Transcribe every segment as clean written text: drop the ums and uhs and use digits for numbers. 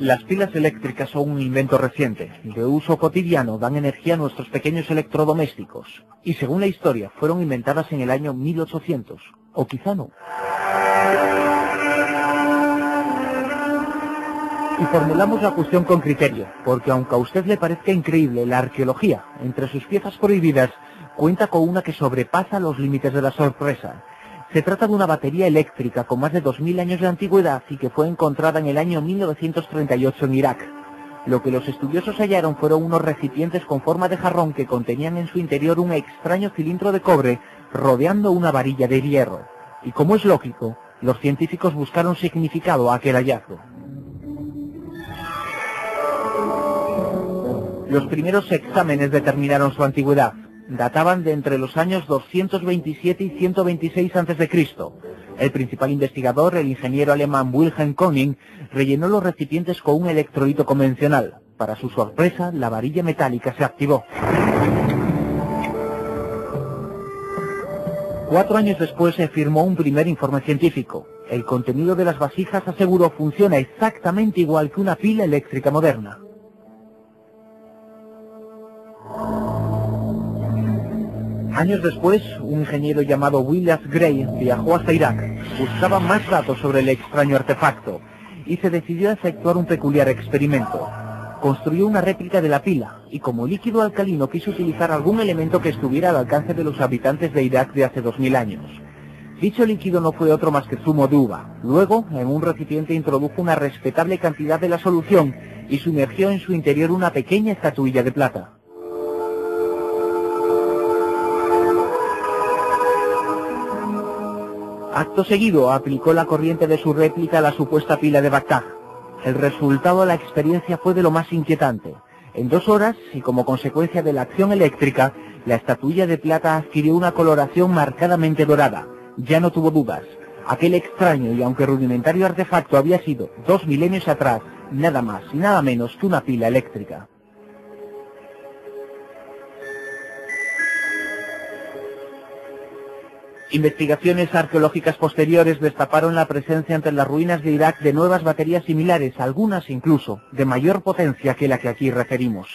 Las pilas eléctricas son un invento reciente. De uso cotidiano, dan energía a nuestros pequeños electrodomésticos. Y según la historia, fueron inventadas en el año 1800. O quizá no. Y formulamos la cuestión con criterio, porque aunque a usted le parezca increíble, la arqueología, entre sus piezas prohibidas, cuenta con una que sobrepasa los límites de la sorpresa. Se trata de una batería eléctrica con más de 2000 años de antigüedad y que fue encontrada en el año 1938 en Irak. Lo que los estudiosos hallaron fueron unos recipientes con forma de jarrón que contenían en su interior un extraño cilindro de cobre rodeando una varilla de hierro. Y como es lógico, los científicos buscaron significado a aquel hallazgo. Los primeros exámenes determinaron su antigüedad. Databan de entre los años 227 y 126 a.C. El principal investigador, el ingeniero alemán Wilhelm Koenig, rellenó los recipientes con un electrolito convencional. Para su sorpresa, la varilla metálica se activó. 4 años después se firmó un primer informe científico. El contenido de las vasijas, aseguró, funciona exactamente igual que una pila eléctrica moderna. Años después, un ingeniero llamado William Gray viajó hasta Irak, buscaba más datos sobre el extraño artefacto y se decidió a efectuar un peculiar experimento. Construyó una réplica de la pila y como líquido alcalino quiso utilizar algún elemento que estuviera al alcance de los habitantes de Irak de hace 2000 años. Dicho líquido no fue otro más que zumo de uva. Luego, en un recipiente introdujo una respetable cantidad de la solución y sumergió en su interior una pequeña estatuilla de plata. Acto seguido, aplicó la corriente de su réplica a la supuesta pila de Bagdad. El resultado de la experiencia fue de lo más inquietante. En 2 horas, y como consecuencia de la acción eléctrica, la estatuilla de plata adquirió una coloración marcadamente dorada. Ya no tuvo dudas. Aquel extraño y aunque rudimentario artefacto había sido, 2 milenios atrás, nada más y nada menos que una pila eléctrica. Investigaciones arqueológicas posteriores destaparon la presencia entre las ruinas de Irak de nuevas baterías similares, algunas incluso de mayor potencia que la que aquí referimos.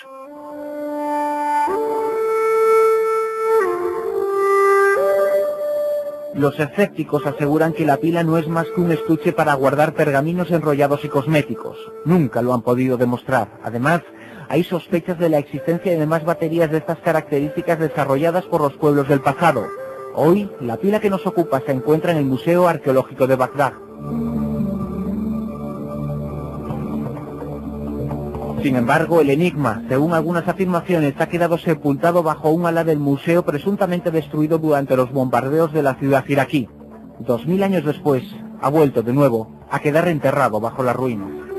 Los escépticos aseguran que la pila no es más que un estuche para guardar pergaminos enrollados y cosméticos. Nunca lo han podido demostrar. Además, hay sospechas de la existencia de más baterías de estas características desarrolladas por los pueblos del pasado. Hoy, la pila que nos ocupa se encuentra en el Museo Arqueológico de Bagdad. Sin embargo, el enigma, según algunas afirmaciones, ha quedado sepultado bajo un ala del museo presuntamente destruido durante los bombardeos de la ciudad iraquí. 2000 años después, ha vuelto de nuevo a quedar enterrado bajo las ruinas.